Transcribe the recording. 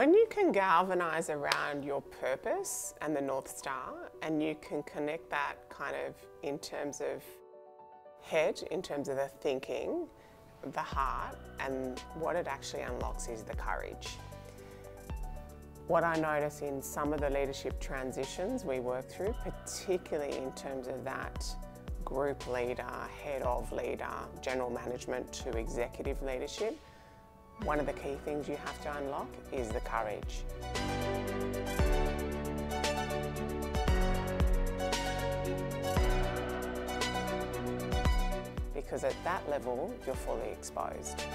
When you can galvanize around your purpose and the North Star, and you can connect that kind of in terms of head, in terms of the thinking, the heart, and what it actually unlocks is the courage. What I notice in some of the leadership transitions we work through, particularly in terms of that group leader, head of leader, general management to executive leadership, one of the key things you have to unlock is the courage. Because at that level, you're fully exposed.